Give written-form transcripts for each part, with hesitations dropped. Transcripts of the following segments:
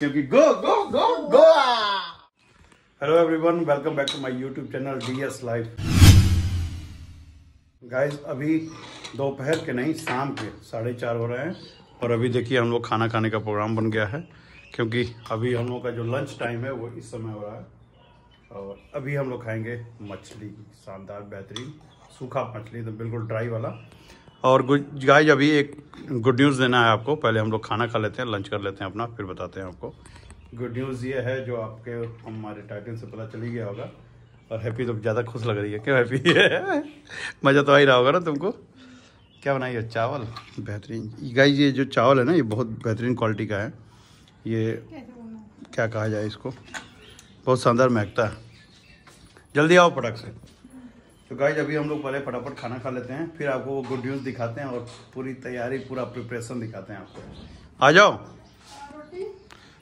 क्योंकि go go go Goa. Hello everyone, welcome back to my YouTube channel DS live. Guys अभी दोपहर के नहीं, शाम के 4:30 हो रहे हैं और अभी देखिए हम लोग खाना खाने का प्रोग्राम बन गया है क्योंकि अभी हम लोग का जो लंच टाइम है वो इस समय हो रहा है। और अभी हम लोग खाएंगे मछली, शानदार बेहतरीन सूखा मछली, तो बिल्कुल ड्राई वाला। और गाइज अभी एक गुड न्यूज़ देना है आपको। पहले हम लोग खाना खा लेते हैं, लंच कर लेते हैं अपना, फिर बताते हैं आपको। गुड न्यूज़ ये है जो आपके हमारे टाइटल से पता चली गया होगा। और हैप्पी तो ज़्यादा खुश लग रही है, क्यों हैप्पी है? मज़ा तो आ ही रहा होगा ना तुमको। क्या बनाई है? चावल बेहतरीन। गाइज ये जो चावल है ना, ये बहुत बेहतरीन क्वालिटी का है। ये क्या कहा जाए इसको, बहुत शानदार महकता है। जल्दी आओ फटाक से। तो गाइज अभी हम लोग पहले फटाफट खाना खा लेते हैं, फिर आपको वो गुड न्यूज़ दिखाते हैं और पूरी तैयारी, पूरा प्रिपरेशन दिखाते हैं आपको। आ जाओ,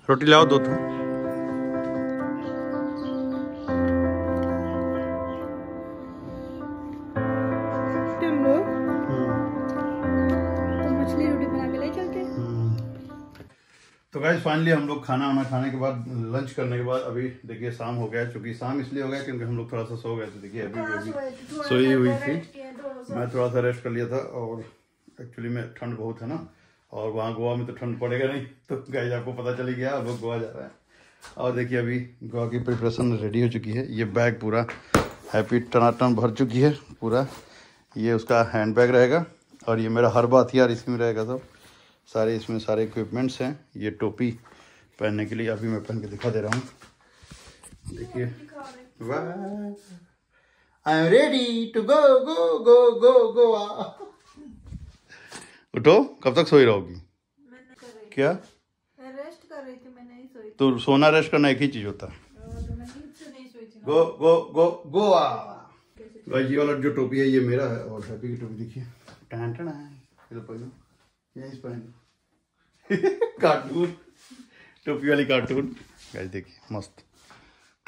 रोटी लाओ दो। तुम लोग मछली रोटी बना के ले चलते। तो गाइज फाइनली हम लोग खाना वाना खाने के बाद, लंच करने के बाद अभी देखिए शाम हो गया है। चूँकि शाम इसलिए हो गया क्योंकि हम लोग थोड़ा सा सो गए थे। देखिए अभी सोई हुई थी, मैं थोड़ा सा रेस्ट कर लिया था। और एक्चुअली में ठंड बहुत है ना, और वहाँ गोवा में तो ठंड पड़ेगा नहीं। तो गाइस आपको पता चली गया, अब लोग गोवा जा रहे हैं। और देखिए अभी गोवा की प्रिपरेशन रेडी हो चुकी है। ये बैग पूरा हैप्पी टनाटन भर चुकी है पूरा। ये उसका हैंड बैग रहेगा और ये मेरा हर बात यार इसमें रहेगा। सब सारे इसमें सारे इक्विपमेंट्स हैं। ये टोपी पहनने के लिए अभी मैं पहन के दिखा दे रहा हूँ, देखिए। वाह, I am ready to go go go go Goa. उठो, कब तक सोई रहोगी? क्या रेस्ट कर रही थी, मैं नहीं सोई। तो सोना रेस्ट करना एक ही चीज होता है। गो गो गो गोवा। ये वाला जो टोपी है ये मेरा है और हैप्पी की टोपी देखिए, टन टन है। यही पहन कार्टून टोपी वाली कार्टून। गाइस देखिए मस्त।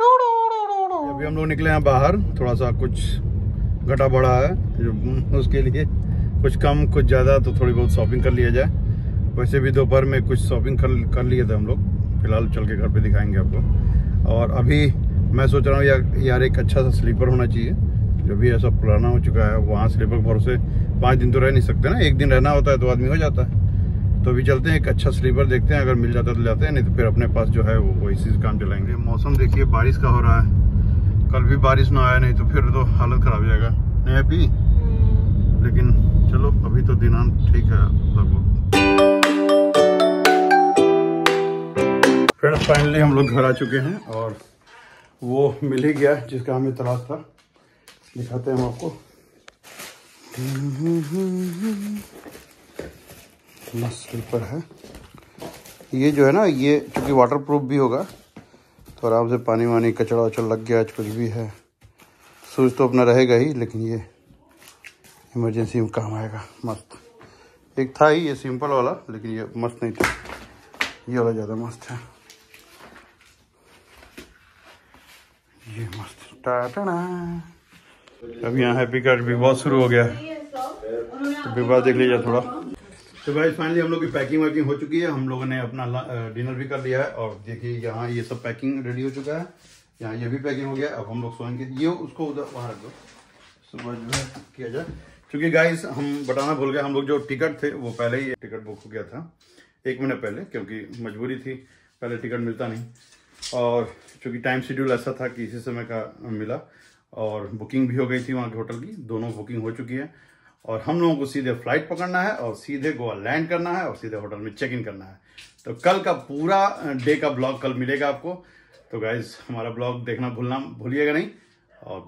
अभी हम लोग निकले हैं बाहर, थोड़ा सा कुछ घटा बढ़ा है उसके लिए, कुछ कम कुछ ज़्यादा, तो थोड़ी बहुत शॉपिंग कर लिया जाए। वैसे भी दोपहर में कुछ शॉपिंग कर लिए थे हम लोग। फिलहाल चल के घर पे दिखाएंगे आपको। और अभी मैं सोच रहा हूँ यार एक अच्छा सा स्लीपर होना चाहिए, जो भी ऐसा पुराना हो चुका है। वहाँ स्लीपर के भरोसे 5 दिन तो रह नहीं सकते ना, 1 दिन रहना होता है तो आदमी हो जाता है। तो अभी चलते हैं, एक अच्छा स्लीपर देखते हैं, अगर मिल जाता है तो जाते हैं, नहीं तो फिर अपने पास जो है वो इसी से काम चलाएंगे। मौसम देखिए बारिश का हो रहा है। कल भी बारिश ना आया, नहीं तो फिर तो हालत खराब हो जाएगा। नहीं अभी, लेकिन चलो अभी तो दिनांक ठीक है लगभग। फ्रेंड्स फाइनली हम लोग घर आ चुके हैं और वो मिल ही गया जिसका हमें तलाश था। दिखाते हैं हम आपको। स्लीपर है ये जो है ना, ये चूँकि वाटरप्रूफ भी होगा तो आराम से पानी वानी कचड़ा उचड़ लग गया कुछ भी है, सूज तो अपना रहेगा ही, लेकिन ये इमरजेंसी में काम आएगा। मस्त एक था ही ये सिंपल वाला, लेकिन ये मस्त नहीं था, ये वाला ज़्यादा मस्त है। ये मस्त टाटा। अब यहाँ हैप्पी का विवाह शुरू हो गया, तो विवाह देख लीजिए थोड़ा। तो भाई फाइनली हम लोग की पैकिंग वैकिंग हो चुकी है। हम लोगों ने अपना डिनर भी कर लिया है। और देखिए यहाँ ये सब पैकिंग रेडी हो चुका है, यहाँ ये भी पैकिंग हो गया। अब हम लोग सोएंगे, ये उसको उधर वहाँ रख दो, सुबह जो है किया जाए। क्योंकि गाइस हम बताना भूल गए, हम लोग जो टिकट थे वो पहले ही टिकट बुक हो गया था 1 महीने पहले, क्योंकि मजबूरी थी, पहले टिकट मिलता नहीं। और चूँकि टाइम शेड्यूल ऐसा था कि इसी समय का मिला, और बुकिंग भी हो गई थी वहाँ के होटल की, दोनों बुकिंग हो चुकी है। और हम लोगों को सीधे फ्लाइट पकड़ना है और सीधे गोवा लैंड करना है और सीधे होटल में चेक इन करना है। तो कल का पूरा डे का ब्लॉग कल मिलेगा आपको। तो गाइज हमारा ब्लॉग देखना भूलिएगा नहीं। और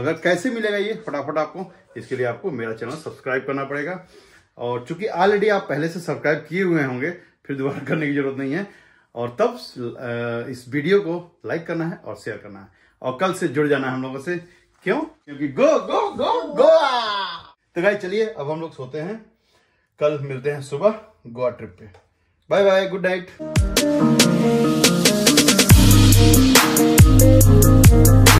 अगर कैसे मिलेगा ये फटाफट आपको, इसके लिए आपको मेरा चैनल सब्सक्राइब करना पड़ेगा। और चूंकि ऑलरेडी आप पहले से सब्सक्राइब किए हुए होंगे, फिर दोबारा करने की जरूरत नहीं है। और तब इस वीडियो को लाइक करना है और शेयर करना है। और कल से जुड़ जाना है हम लोगों से, क्यों? क्योंकि गो गो गो गोवा। तो गाइस चलिए अब हम लोग सोते हैं, कल मिलते हैं सुबह गोवा ट्रिप पे। Bye bye, good night.